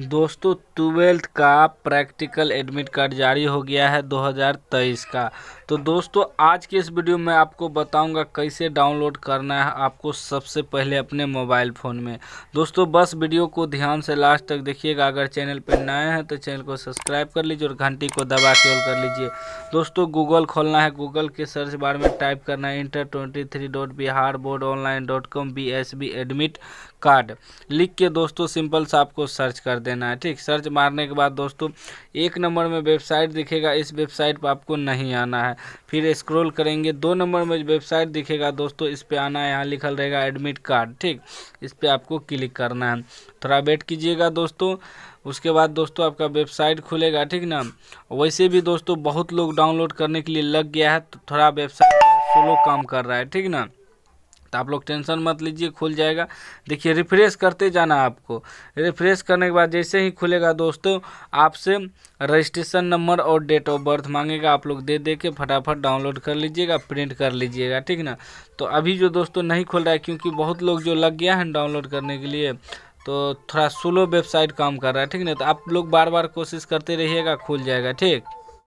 दोस्तों ट्वेल्थ का practical admit card जारी हो गया है 2023 का। तो दोस्तों आज के इस वीडियो में आपको बताऊंगा कैसे डाउनलोड करना है आपको सबसे पहले अपने मोबाइल फ़ोन में। दोस्तों बस वीडियो को ध्यान से लास्ट तक देखिएगा। अगर चैनल पर नए हैं तो चैनल को सब्सक्राइब कर लीजिए और घंटी को दबा के ऑल कर लीजिए। दोस्तों गूगल खोलना है, गूगल के सर्च बार में टाइप करना है inter23.biharboardonline.com/BSB एडमिट कार्ड लिख के दोस्तों सिंपल सा आपको सर्च कर देना है। ठीक, सर्च मारने के बाद दोस्तों एक नंबर में वेबसाइट दिखेगा, इस वेबसाइट पर आपको नहीं आना है। फिर स्क्रॉल करेंगे, दो नंबर में वेबसाइट दिखेगा दोस्तों, इस पर आना है। यहाँ लिखल रहेगा एडमिट कार्ड, ठीक, इस पर आपको क्लिक करना है। थोड़ा वेट कीजिएगा दोस्तों, उसके बाद दोस्तों आपका वेबसाइट खुलेगा, ठीक ना। वैसे भी दोस्तों बहुत लोग डाउनलोड करने के लिए लग गया है तो थोड़ा वेबसाइट स्लो काम कर रहा है, ठीक ना। तो आप लोग टेंशन मत लीजिए, खुल जाएगा। देखिए रिफ्रेश करते जाना आपको, रिफ्रेश करने के बाद जैसे ही खुलेगा दोस्तों आपसे रजिस्ट्रेशन नंबर और डेट ऑफ बर्थ मांगेगा। आप लोग दे दे के फटाफट डाउनलोड कर लीजिएगा, प्रिंट कर लीजिएगा, ठीक ना। तो अभी जो दोस्तों नहीं खुल रहा है क्योंकि बहुत लोग जो लग गया है डाउनलोड करने के लिए तो थोड़ा स्लो वेबसाइट काम कर रहा है, ठीक ना। तो आप लोग बार बार कोशिश करते रहिएगा, खुल जाएगा, ठीक।